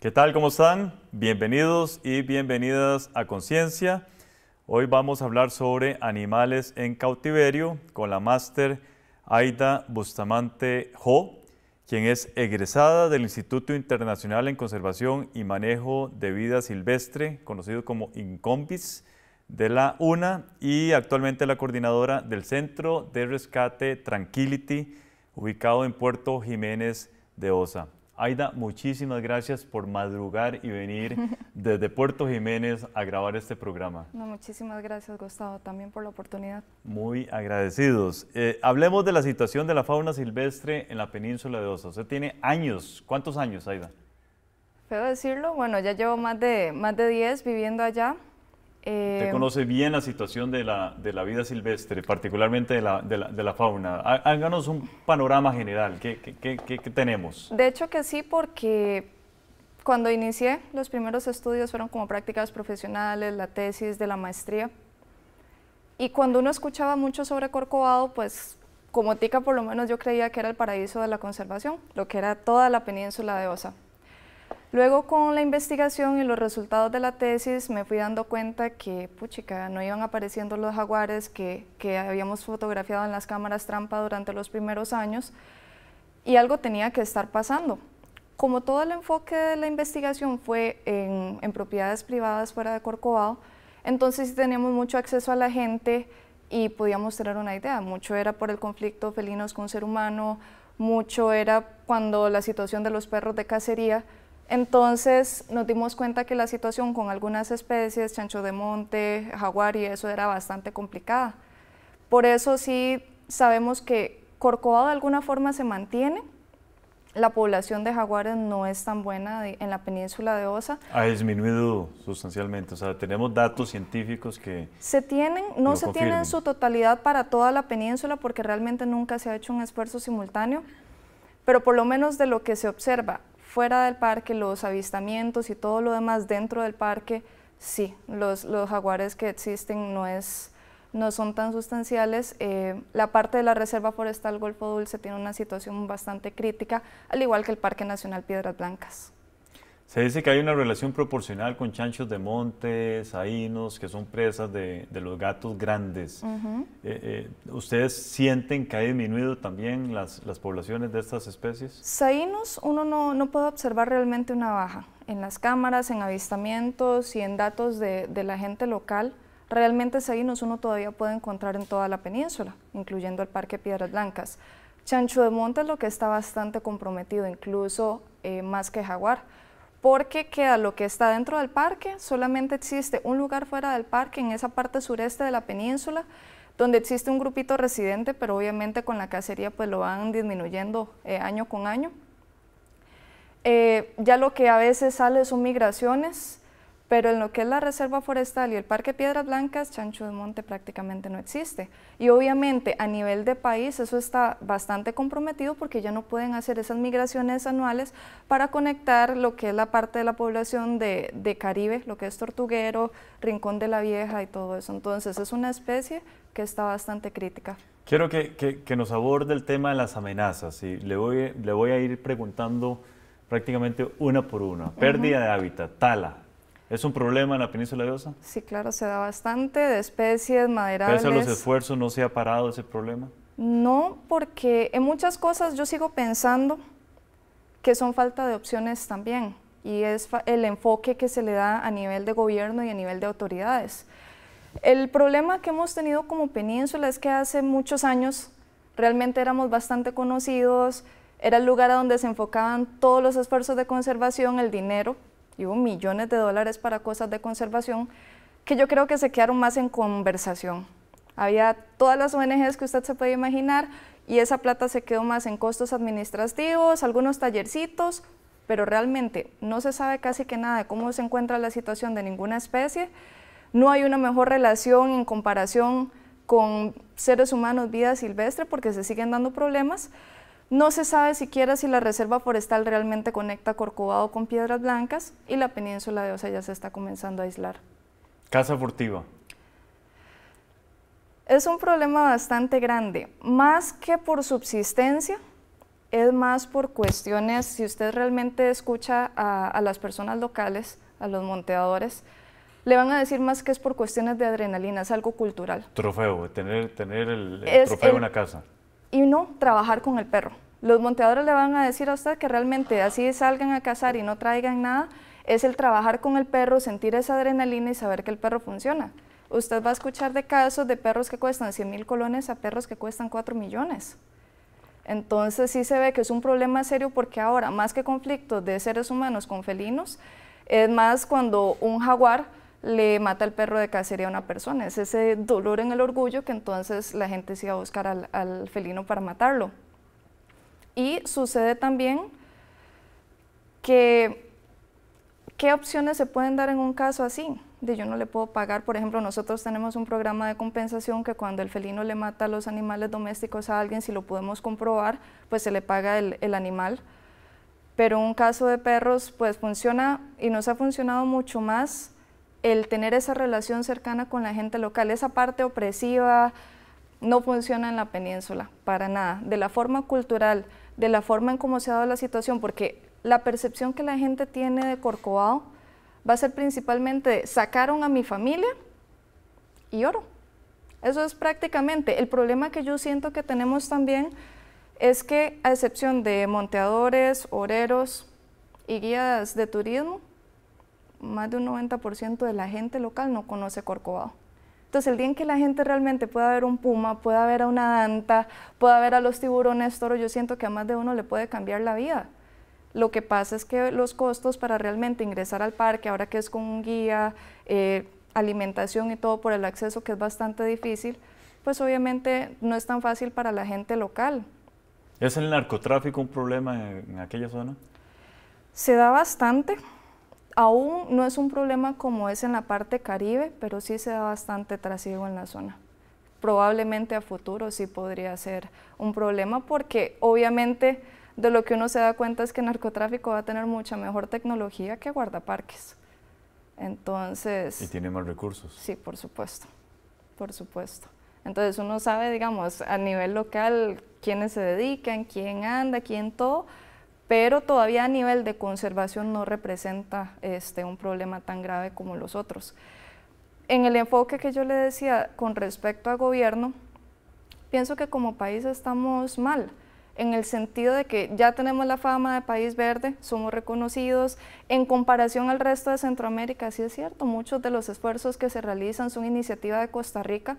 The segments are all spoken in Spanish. ¿Qué tal? ¿Cómo están? Bienvenidos y bienvenidas a Conciencia. Hoy vamos a hablar sobre animales en cautiverio con la máster Aida Bustamante Ho, quien es egresada del Instituto Internacional en Conservación y Manejo de Vida Silvestre, conocido como INCOMVIS, de la UNA, y actualmente la coordinadora del Centro de Rescate Tranquility, ubicado en Puerto Jiménez de Osa. Aida, muchísimas gracias por madrugar y venir desde Puerto Jiménez a grabar este programa. No, muchísimas gracias, Gustavo, también por la oportunidad. Muy agradecidos. Hablemos de la situación de la fauna silvestre en la península de Osa. Usted tiene años. ¿Cuántos años, Aida? Puedo decirlo, bueno, ya llevo más de 10 viviendo allá. Usted conoce bien la situación de la vida silvestre, particularmente de la fauna. Háganos un panorama general. ¿Qué tenemos? De hecho que sí, porque cuando inicié los primeros estudios fueron como prácticas profesionales, la tesis de la maestría. Y cuando uno escuchaba mucho sobre Corcovado, pues como tica por lo menos yo creía que era el paraíso de la conservación, lo que era toda la península de Osa. Luego con la investigación y los resultados de la tesis me fui dando cuenta que, puchica, no iban apareciendo los jaguares que habíamos fotografiado en las cámaras trampa durante los primeros años y algo tenía que estar pasando. Como todo el enfoque de la investigación fue en propiedades privadas fuera de Corcovado, entonces teníamos mucho acceso a la gente y podíamos tener una idea. Mucho era por el conflicto felinos con ser humano, mucho era cuando la situación de los perros de cacería. Entonces nos dimos cuenta que la situación con algunas especies, chancho de monte, jaguar y eso era bastante complicada. Por eso sí sabemos que Corcovado de alguna forma se mantiene, la población de jaguares no es tan buena en la península de Osa. Ha disminuido sustancialmente, o sea, tenemos datos científicos que... No se tienen en su totalidad para toda la península porque realmente nunca se ha hecho un esfuerzo simultáneo, pero por lo menos de lo que se observa fuera del parque, los avistamientos y todo lo demás dentro del parque, sí, los jaguares que existen no son tan sustanciales. La parte de la Reserva Forestal Golfo Dulce tiene una situación bastante crítica, al igual que el Parque Nacional Piedras Blancas. Se dice que hay una relación proporcional con chanchos de monte, saínos, que son presas de los gatos grandes. ¿Ustedes sienten que ha disminuido también las poblaciones de estas especies? Saínos, uno no puede observar realmente una baja. En las cámaras, en avistamientos y en datos de la gente local, realmente saínos uno todavía puede encontrar en toda la península, incluyendo el Parque Piedras Blancas. Chancho de monte es lo que está bastante comprometido, incluso más que jaguar. Porque queda lo que está dentro del parque, solamente existe un lugar fuera del parque, en esa parte sureste de la península, donde existe un grupito residente, pero obviamente con la cacería pues lo van disminuyendo año con año. Ya lo que a veces sale son migraciones, pero en lo que es la Reserva Forestal y el Parque Piedras Blancas, chancho de monte prácticamente no existe. Y obviamente a nivel de país eso está bastante comprometido porque ya no pueden hacer esas migraciones anuales para conectar lo que es la parte de la población de Caribe, lo que es Tortuguero, Rincón de la Vieja y todo eso. Entonces es una especie que está bastante crítica. Quiero que nos aborde el tema de las amenazas y le voy a ir preguntando prácticamente una por una. Pérdida de hábitat, tala. ¿Es un problema en la península de Osa? Sí, claro, se da bastante de especies maderables. ¿Pese a los esfuerzos no se ha parado ese problema? No, porque en muchas cosas yo sigo pensando que son falta de opciones también y es el enfoque que se le da a nivel de gobierno y a nivel de autoridades. El problema que hemos tenido como península es que hace muchos años realmente éramos bastante conocidos, era el lugar a donde se enfocaban todos los esfuerzos de conservación, el dinero, y hubo millones de dólares para cosas de conservación que yo creo que se quedaron más en conversación. Había todas las ONGs que usted se puede imaginar y esa plata se quedó más en costos administrativos, algunos tallercitos, pero realmente no se sabe casi que nada de cómo se encuentra la situación de ninguna especie. No hay una mejor relación en comparación con seres humanos, vida silvestre, porque se siguen dando problemas. No se sabe siquiera si la Reserva Forestal realmente conecta Corcovado con Piedras Blancas y la península de Osa ya se está comenzando a aislar. Caza furtiva. Es un problema bastante grande, más que por subsistencia, es más por cuestiones, si usted realmente escucha a las personas locales, a los monteadores, le van a decir más que es por cuestiones de adrenalina, es algo cultural. Trofeo, tener el trofeo en la casa. Y no trabajar con el perro. Los monteadores le van a decir a usted que realmente así salgan a cazar y no traigan nada, es el trabajar con el perro, sentir esa adrenalina y saber que el perro funciona. Usted va a escuchar de casos de perros que cuestan 100.000 colones a perros que cuestan 4 millones. Entonces sí se ve que es un problema serio, porque ahora, más que conflictos de seres humanos con felinos, es más cuando un jaguar le mata el perro de cacería a una persona. Es ese dolor en el orgullo que entonces la gente sí va a buscar al felino para matarlo. Y sucede también que, ¿qué opciones se pueden dar en un caso así? De yo no le puedo pagar, por ejemplo, nosotros tenemos un programa de compensación que cuando el felino le mata a los animales domésticos a alguien, si lo podemos comprobar, pues se le paga el animal. Pero en un caso de perros, pues funciona y nos ha funcionado mucho más el tener esa relación cercana con la gente local. Esa parte opresiva no funciona en la península, para nada. De la forma cultural, de la forma en cómo se ha dado la situación, porque la percepción que la gente tiene de Corcovado va a ser principalmente, sacaron a mi familia y oro. Eso es prácticamente. El problema que yo siento que tenemos también es que, a excepción de monteadores, oreros y guías de turismo, más de un 90% de la gente local no conoce Corcovado. Entonces, el día en que la gente realmente pueda ver un puma, pueda ver a una danta, pueda ver a los tiburones, toro, yo siento que a más de uno le puede cambiar la vida. Lo que pasa es que los costos para realmente ingresar al parque, ahora que es con un guía, alimentación y todo por el acceso, que es bastante difícil, pues obviamente no es tan fácil para la gente local. ¿Es el narcotráfico un problema en aquella zona? Se da bastante. Aún no es un problema como es en la parte Caribe, pero sí se da bastante trasiego en la zona. Probablemente a futuro sí podría ser un problema, porque obviamente de lo que uno se da cuenta es que el narcotráfico va a tener mucha mejor tecnología que guardaparques. Entonces... ¿Y tiene más recursos? Sí, por supuesto, por supuesto. Entonces uno sabe, digamos, a nivel local quiénes se dedican, quién anda, quién todo, pero todavía a nivel de conservación no representa un problema tan grave como los otros. En el enfoque que yo le decía con respecto a gobierno, pienso que como país estamos mal, en el sentido de que ya tenemos la fama de país verde, somos reconocidos, en comparación al resto de Centroamérica, sí es cierto, muchos de los esfuerzos que se realizan son iniciativa de Costa Rica,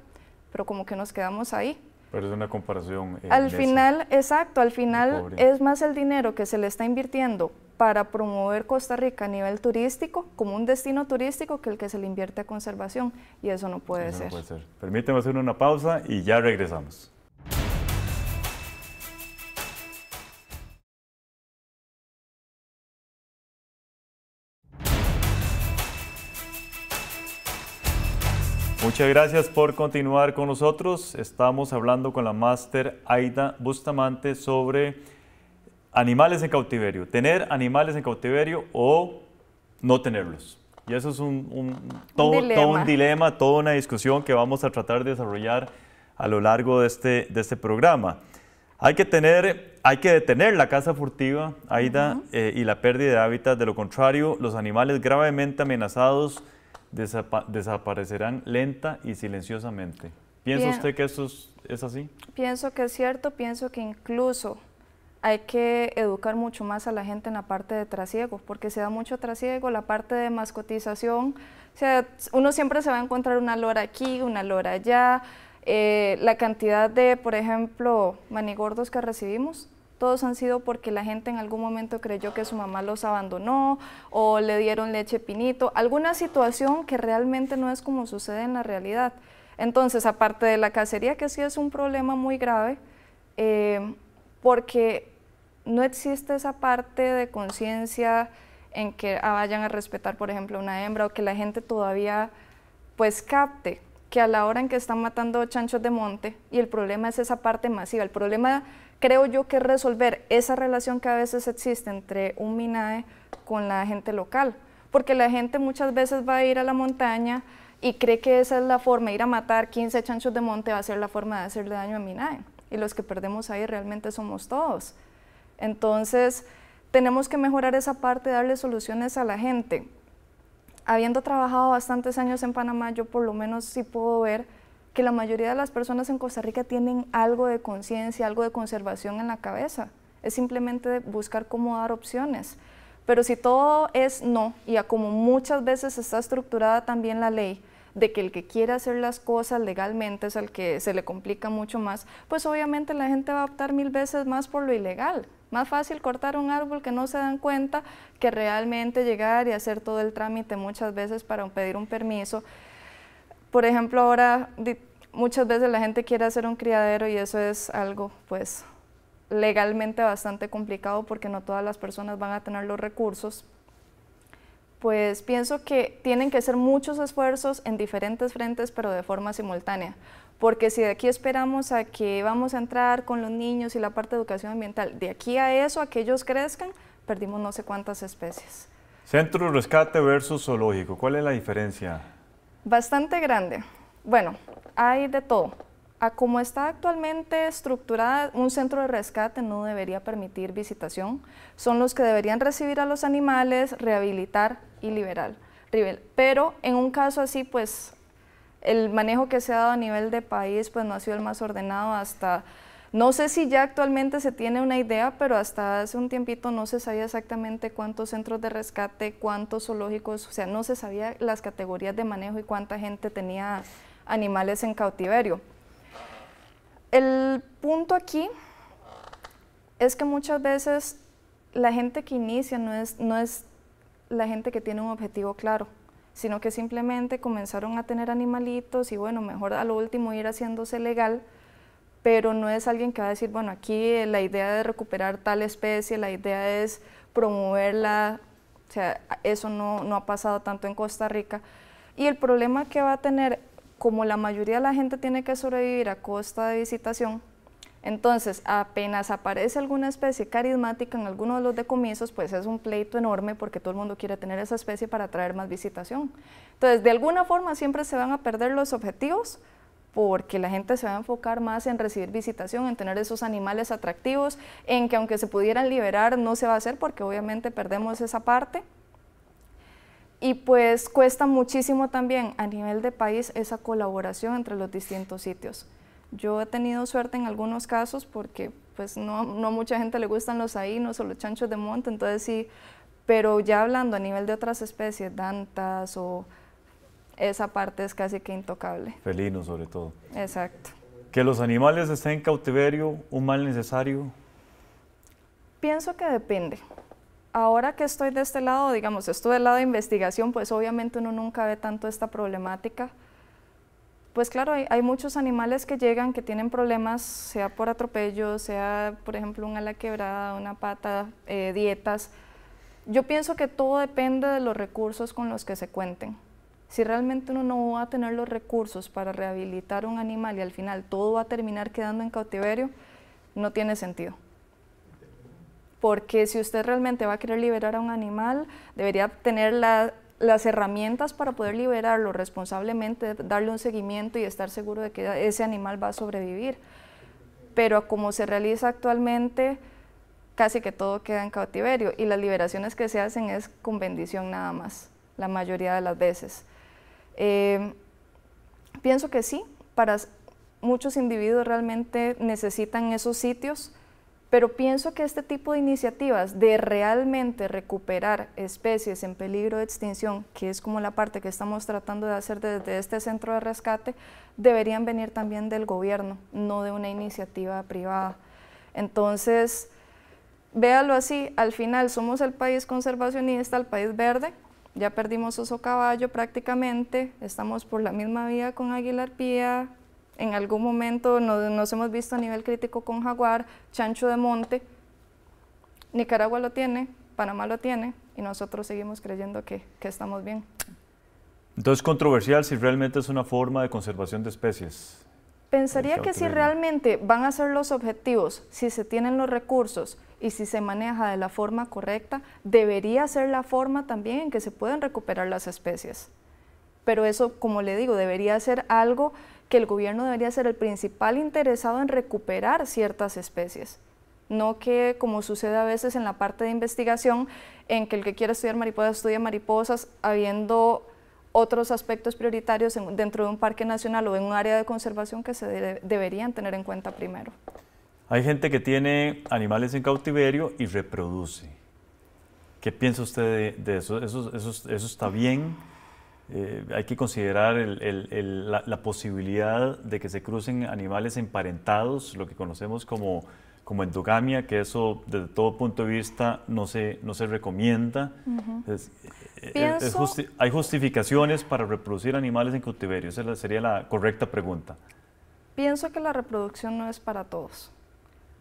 pero como que nos quedamos ahí. Pero es una comparación. Al final, exacto, al final es más el dinero que se le está invirtiendo para promover Costa Rica a nivel turístico, como un destino turístico, que el que se le invierte a conservación, y eso no puede ser. No puede ser. Permíteme hacer una pausa y ya regresamos. Muchas gracias por continuar con nosotros. Estamos hablando con la máster Aida Bustamante sobre animales en cautiverio, tener animales en cautiverio o no tenerlos. Y eso es todo un dilema, toda una discusión que vamos a tratar de desarrollar a lo largo de este programa. Hay que detener la caza furtiva, Aida, y la pérdida de hábitat. De lo contrario, los animales gravemente amenazados desaparecerán lenta y silenciosamente. ¿Piensa usted que eso es así? Pienso que es cierto, pienso que incluso hay que educar mucho más a la gente en la parte de trasiego, porque se da mucho trasiego, la parte de mascotización, o sea, uno siempre se va a encontrar una lora aquí, una lora allá, la cantidad de, por ejemplo, manigordos que recibimos, todos han sido porque la gente en algún momento creyó que su mamá los abandonó o le dieron leche pinito, alguna situación que realmente no es como sucede en la realidad. Entonces, aparte de la cacería, que sí es un problema muy grave, porque no existe esa parte de conciencia en que vayan a respetar, por ejemplo, una hembra, o que la gente todavía pues capte que a la hora en que están matando chanchos de monte, y el problema es esa parte masiva, el problema creo yo que resolver esa relación que a veces existe entre un MINAE con la gente local, porque la gente muchas veces va a ir a la montaña y cree que esa es la forma, ir a matar 15 chanchos de monte va a ser la forma de hacerle daño a MINAE, y los que perdemos ahí realmente somos todos. Entonces, tenemos que mejorar esa parte, darle soluciones a la gente. Habiendo trabajado bastantes años en Panamá, yo por lo menos sí puedo ver que la mayoría de las personas en Costa Rica tienen algo de conciencia, algo de conservación en la cabeza. Es simplemente buscar cómo dar opciones. Pero si todo es no, y a como muchas veces está estructurada también la ley, de que el que quiere hacer las cosas legalmente es el que se le complica mucho más, pues obviamente la gente va a optar 1000 veces más por lo ilegal. Más fácil cortar un árbol que no se dan cuenta que realmente llegar y hacer todo el trámite muchas veces para pedir un permiso. Por ejemplo, ahora muchas veces la gente quiere hacer un criadero y eso es algo pues legalmente bastante complicado porque no todas las personas van a tener los recursos. Pues pienso que tienen que hacer muchos esfuerzos en diferentes frentes, pero de forma simultánea. Porque si de aquí esperamos a que vamos a entrar con los niños y la parte de educación ambiental, de aquí a eso, a que ellos crezcan, perdimos no sé cuántas especies. Centro de rescate versus zoológico, ¿cuál es la diferencia? Bastante grande. Bueno, hay de todo. A como está actualmente estructurada, un centro de rescate no debería permitir visitación. Son los que deberían recibir a los animales, rehabilitar y liberar. Pero en un caso así, pues el manejo que se ha dado a nivel de país pues no ha sido el más ordenado hasta... No sé si ya actualmente se tiene una idea, pero hasta hace un tiempito no se sabía exactamente cuántos centros de rescate, cuántos zoológicos, o sea, no se sabía las categorías de manejo y cuánta gente tenía animales en cautiverio. El punto aquí es que muchas veces la gente que inicia no es la gente que tiene un objetivo claro, sino que simplemente comenzaron a tener animalitos y bueno, mejor a lo último ir haciéndose legal, pero no es alguien que va a decir, bueno, aquí la idea de recuperar tal especie, la idea es promoverla, o sea, eso no ha pasado tanto en Costa Rica. Y el problema que va a tener, como la mayoría de la gente tiene que sobrevivir a costa de visitación, entonces apenas aparece alguna especie carismática en alguno de los decomisos, pues es un pleito enorme porque todo el mundo quiere tener esa especie para atraer más visitación. Entonces, de alguna forma siempre se van a perder los objetivos porque la gente se va a enfocar más en recibir visitación, en tener esos animales atractivos, en que aunque se pudieran liberar no se va a hacer porque obviamente perdemos esa parte. Y pues cuesta muchísimo también a nivel de país esa colaboración entre los distintos sitios. Yo he tenido suerte en algunos casos porque pues no a mucha gente le gustan los aínos o los chanchos de monte, entonces sí, pero ya hablando a nivel de otras especies, dantas o esa parte es casi que intocable. Felinos sobre todo. Exacto. ¿Que los animales estén en cautiverio, un mal necesario? Pienso que depende. Ahora que estoy de este lado, digamos, estoy del lado de investigación, pues obviamente uno nunca ve tanto esta problemática. Pues claro, hay muchos animales que llegan que tienen problemas, sea por atropello, sea por ejemplo un ala quebrada, una pata, dietas. Yo pienso que todo depende de los recursos con los que se cuenten. Si realmente uno no va a tener los recursos para rehabilitar un animal y al final todo va a terminar quedando en cautiverio, no tiene sentido. Porque si usted realmente va a querer liberar a un animal, debería tener las herramientas para poder liberarlo responsablemente, darle un seguimiento y estar seguro de que ese animal va a sobrevivir. Pero como se realiza actualmente, casi que todo queda en cautiverio y las liberaciones que se hacen es con bendición nada más, la mayoría de las veces. Pienso que sí, para muchos individuos realmente necesitan esos sitios, pero pienso que este tipo de iniciativas de realmente recuperar especies en peligro de extinción, que es como la parte que estamos tratando de hacer desde este centro de rescate, deberían venir también del gobierno, no de una iniciativa privada. Entonces, véalo así, al final somos el país conservacionista, el país verde, ya perdimos oso caballo prácticamente, estamos por la misma vía con águila arpía, en algún momento nos hemos visto a nivel crítico con jaguar, chancho de monte. Nicaragua lo tiene, Panamá lo tiene, y nosotros seguimos creyendo que estamos bien. Entonces, controversial si realmente es una forma de conservación de especies. Pensaría que si realmente van a ser los objetivos, si se tienen los recursos y si se maneja de la forma correcta, debería ser la forma también en que se pueden recuperar las especies. Pero eso, como le digo, debería ser algo que el gobierno debería ser el principal interesado en recuperar ciertas especies, no que como sucede a veces en la parte de investigación, en que el que quiera estudiar mariposas estudia mariposas, habiendo otros aspectos prioritarios dentro de un parque nacional o en un área de conservación que se deberían tener en cuenta primero. Hay gente que tiene animales en cautiverio y reproduce. ¿Qué piensa usted de eso? ¿Eso está bien? Hay que considerar la posibilidad de que se crucen animales emparentados, lo que conocemos como endogamia, que eso desde todo punto de vista no se recomienda. Uh-huh. ¿Hay justificaciones para reproducir animales en cautiverio? Esa sería la correcta pregunta. Pienso que la reproducción no es para todos.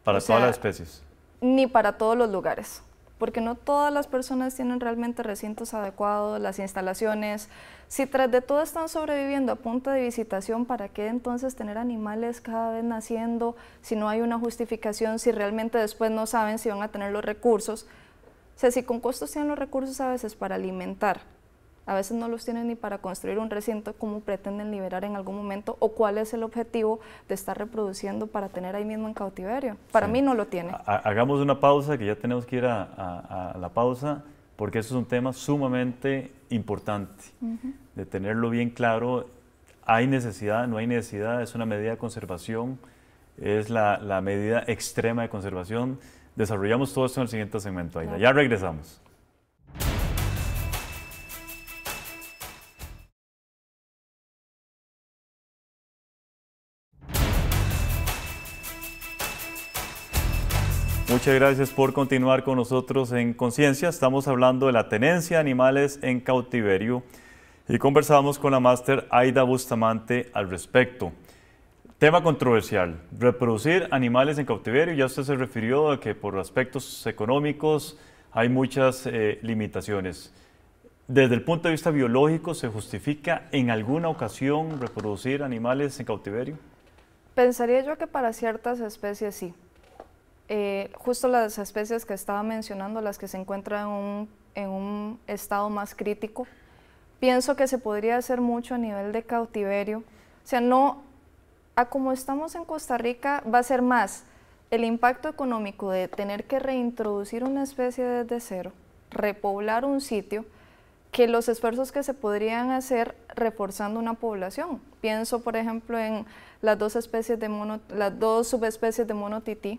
Para todas las especies. Ni para todos los lugares, porque no todas las personas tienen realmente recintos adecuados, las instalaciones. Si tras de todo están sobreviviendo a punta de visitación, ¿para qué entonces tener animales cada vez naciendo si no hay una justificación, si realmente después no saben si van a tener los recursos? O sea, si con costos tienen los recursos a veces para alimentar, a veces no los tienen ni para construir un recinto, ¿cómo pretenden liberar en algún momento? ¿O cuál es el objetivo de estar reproduciendo para tener ahí mismo en cautiverio? Para mí no lo tiene. Hagamos una pausa, que ya tenemos que ir a la pausa, porque eso es un tema sumamente importante, de tenerlo bien claro. ¿Hay necesidad? ¿No hay necesidad? ¿Es una medida de conservación? ¿Es la medida extrema de conservación? Desarrollamos todo esto en el siguiente segmento, Aida. Claro. Ya regresamos. Muchas gracias por continuar con nosotros en Conciencia. Estamos hablando de la tenencia de animales en cautiverio y conversamos con la máster Aida Bustamante al respecto. Tema controversial, reproducir animales en cautiverio. Ya usted se refirió a que por aspectos económicos hay muchas limitaciones. Desde el punto de vista biológico, ¿se justifica en alguna ocasión reproducir animales en cautiverio? Pensaría yo que para ciertas especies sí. Justo las especies que estaba mencionando, las que se encuentran en un estado más crítico, pienso que se podría hacer mucho a nivel de cautiverio. O sea, no, a como estamos en Costa Rica, va a ser más el impacto económico de tener que reintroducir una especie desde cero, repoblar un sitio, que los esfuerzos que se podrían hacer reforzando una población. Pienso, por ejemplo, en las dos subespecies de mono tití.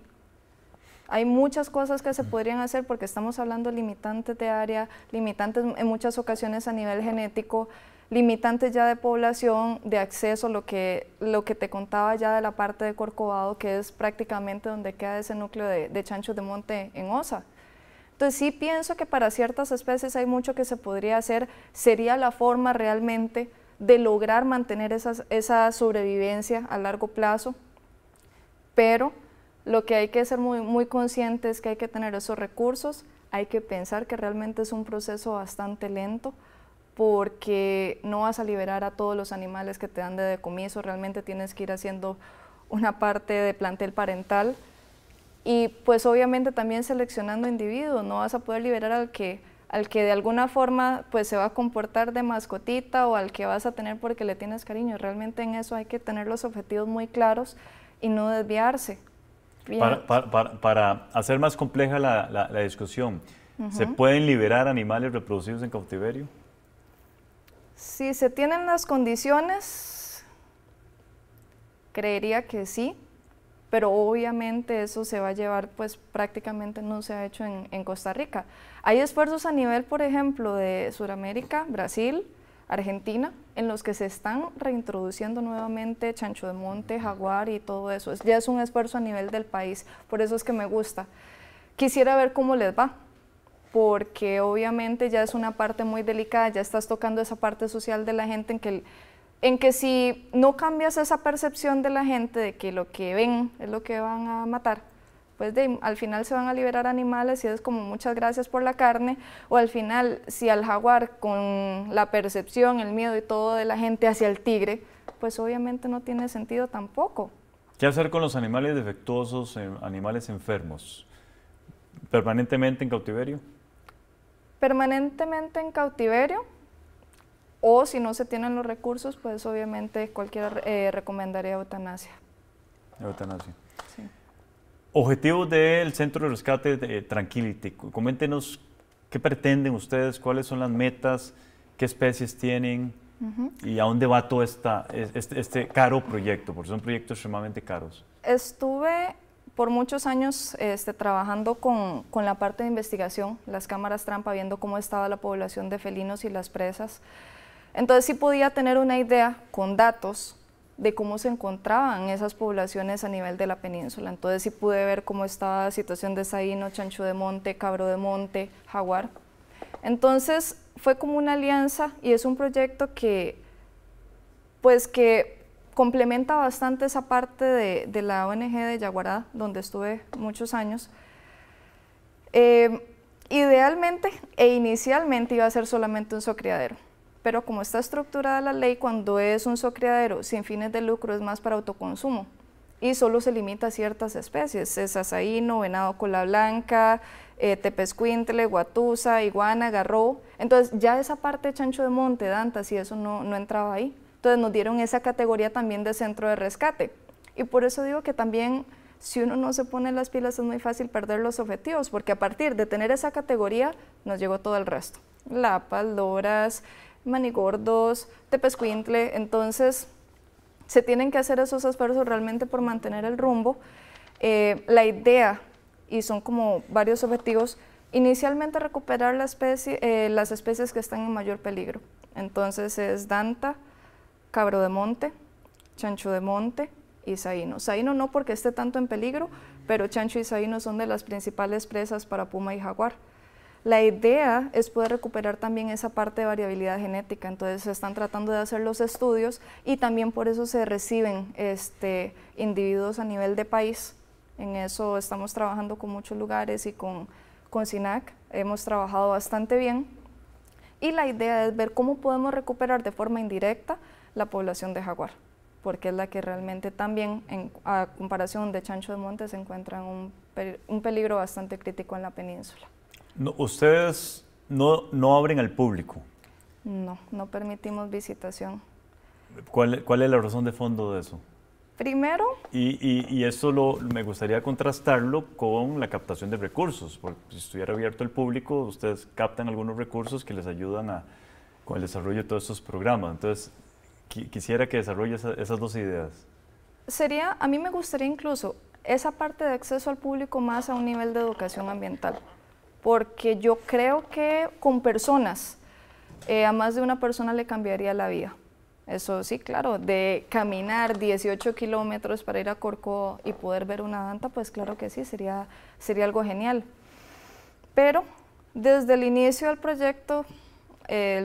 Hay muchas cosas que se podrían hacer porque estamos hablando limitantes de área, limitantes en muchas ocasiones a nivel genético, limitantes ya de población, de acceso, lo que te contaba ya de la parte de Corcovado, que es prácticamente donde queda ese núcleo de chanchos de monte en Osa. Entonces sí pienso que para ciertas especies hay mucho que se podría hacer, sería la forma realmente de lograr mantener esa sobrevivencia a largo plazo, pero lo que hay que ser muy, muy conscientes es que hay que tener esos recursos, hay que pensar que realmente es un proceso bastante lento porque no vas a liberar a todos los animales que te dan de decomiso, realmente tienes que ir haciendo una parte de plantel parental y pues obviamente también seleccionando individuos, no vas a poder liberar al que de alguna forma pues se va a comportar de mascotita o al que vas a tener porque le tienes cariño, realmente en eso hay que tener los objetivos muy claros y no desviarse. Para hacer más compleja la discusión, ¿se pueden liberar animales reproducidos en cautiverio? Si se tienen las condiciones, creería que sí, pero obviamente eso se va a llevar, pues prácticamente no se ha hecho en Costa Rica. Hay esfuerzos a nivel, por ejemplo, de Sudamérica, Brasil, Argentina, en los que se están reintroduciendo nuevamente chancho de monte, jaguar y todo eso. Ya es un esfuerzo a nivel del país, por eso es que me gusta. Quisiera ver cómo les va, porque obviamente ya es una parte muy delicada, ya estás tocando esa parte social de la gente en que si no cambias esa percepción de la gente de que lo que ven es lo que van a matar, pues al final se van a liberar animales y es como muchas gracias por la carne, o al final si al jaguar con la percepción, el miedo y todo de la gente hacia el tigre, pues obviamente no tiene sentido tampoco. ¿Qué hacer con los animales defectuosos, animales enfermos? ¿Permanentemente en cautiverio? Permanentemente en cautiverio, o si no se tienen los recursos, pues obviamente cualquiera recomendaría eutanasia. Eutanasia. Sí. Objetivos del Centro de Rescate Tranquility. Coméntenos qué pretenden ustedes, cuáles son las metas, qué especies tienen y a dónde va todo este caro proyecto, porque son proyectos extremadamente caros. Estuve por muchos años trabajando con la parte de investigación, las cámaras trampa, viendo cómo estaba la población de felinos y las presas. Entonces sí podía tener una idea con datos de cómo se encontraban esas poblaciones a nivel de la península. Entonces sí pude ver cómo estaba la situación de zaino, chancho de monte, cabro de monte, jaguar. Entonces fue como una alianza y es un proyecto que, pues, que complementa bastante esa parte de la ONG de Yaguará, donde estuve muchos años. Idealmente e inicialmente iba a ser solamente un zoocriadero, pero como está estructurada la ley, cuando es un zoocriadero sin fines de lucro es más para autoconsumo y solo se limita a ciertas especies, es azaíno, venado cola blanca, tepezcuintle, guatusa, iguana, garró. Entonces ya esa parte de chancho de monte, dantas y eso no entraba ahí. Entonces nos dieron esa categoría también de centro de rescate y por eso digo que también si uno no se pone las pilas es muy fácil perder los objetivos, porque a partir de tener esa categoría nos llegó todo el resto, lapas, loras, manigordos, tepezcuintle. Entonces se tienen que hacer esos esfuerzos realmente por mantener el rumbo. La idea, y son como varios objetivos, inicialmente recuperar la especie, las especies que están en mayor peligro. Entonces es danta, cabro de monte, chancho de monte y zaino. Zaino no porque esté tanto en peligro, pero chancho y zaino son de las principales presas para puma y jaguar. La idea es poder recuperar también esa parte de variabilidad genética, entonces se están tratando de hacer los estudios y también por eso se reciben individuos a nivel de país. En eso estamos trabajando con muchos lugares y con SINAC, hemos trabajado bastante bien y la idea es ver cómo podemos recuperar de forma indirecta la población de jaguar, porque es la que realmente también, a comparación de chancho de monte, se encuentra en un peligro bastante crítico en la península. No, ¿ustedes no abren al público? No, no permitimos visitación. ¿Cuál es la razón de fondo de eso? Primero... Y eso me gustaría contrastarlo con la captación de recursos, porque si estuviera abierto al público, ustedes captan algunos recursos que les ayudan con el desarrollo de todos estos programas. Entonces, quisiera que desarrolle esas dos ideas. A mí me gustaría incluso esa parte de acceso al público más a un nivel de educación ambiental, porque yo creo que con personas, a más de una persona le cambiaría la vida. Eso sí, claro, de caminar 18 kilómetros para ir a Corcovado y poder ver una danta, pues claro que sí, sería algo genial. Pero desde el inicio del proyecto,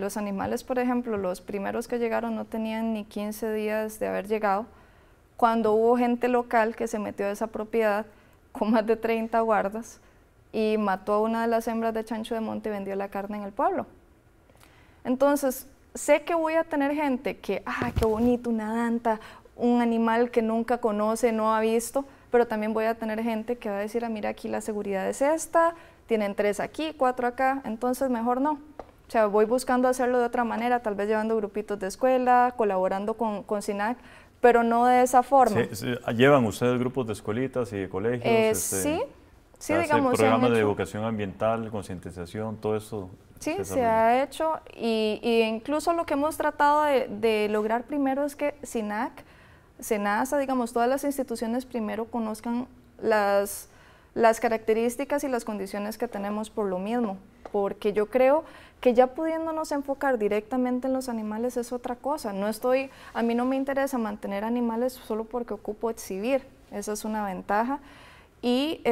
los animales, por ejemplo, los primeros que llegaron no tenían ni 15 días de haber llegado. Cuando hubo gente local que se metió a esa propiedad con más de 30 guardas, y mató a una de las hembras de chancho de monte y vendió la carne en el pueblo. Entonces, sé que voy a tener gente que, qué bonito, una danta, un animal que nunca conoce, no ha visto, pero también voy a tener gente que va a decir, mira, aquí la seguridad es esta, tienen 3 aquí, 4 acá, entonces mejor no. O sea, voy buscando hacerlo de otra manera, tal vez llevando grupitos de escuela, colaborando con SINAC, pero no de esa forma. Sí, ¿llevan ustedes grupos de escuelitas y de colegios? Sí. Sí, digamos, programas de educación ambiental, concientización, todo eso. Sí, se ha hecho y incluso lo que hemos tratado de lograr primero es que SINAC, Senasa, digamos, todas las instituciones primero conozcan las características y las condiciones que tenemos por lo mismo, porque yo creo que ya pudiéndonos enfocar directamente en los animales es otra cosa. A mí no me interesa mantener animales solo porque ocupo exhibir, esa es una ventaja. Y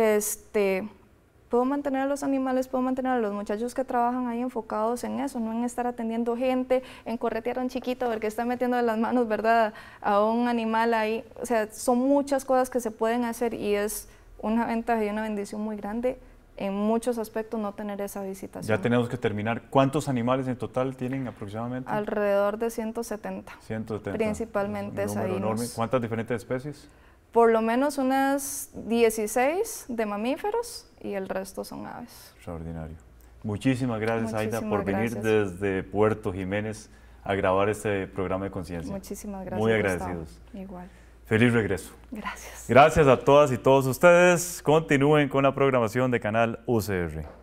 puedo mantener a los animales, puedo mantener a los muchachos que trabajan ahí enfocados en eso, no en estar atendiendo gente, en corretear a un chiquito porque está metiendo de las manos, ¿verdad?, a un animal ahí. O sea, son muchas cosas que se pueden hacer y es una ventaja y una bendición muy grande en muchos aspectos no tener esa visitación. Ya tenemos que terminar. ¿Cuántos animales en total tienen aproximadamente? Alrededor de 170. 170. Principalmente zaínos. ¿Cuántas diferentes especies? Por lo menos unas 16 de mamíferos y el resto son aves. Extraordinario. Muchísimas gracias, Aida, por venir desde Puerto Jiménez a grabar este programa de conciencia. Muchísimas gracias. Muy agradecidos. Gustavo. Igual. Feliz regreso. Gracias. Gracias a todas y todos ustedes. Continúen con la programación de Canal UCR.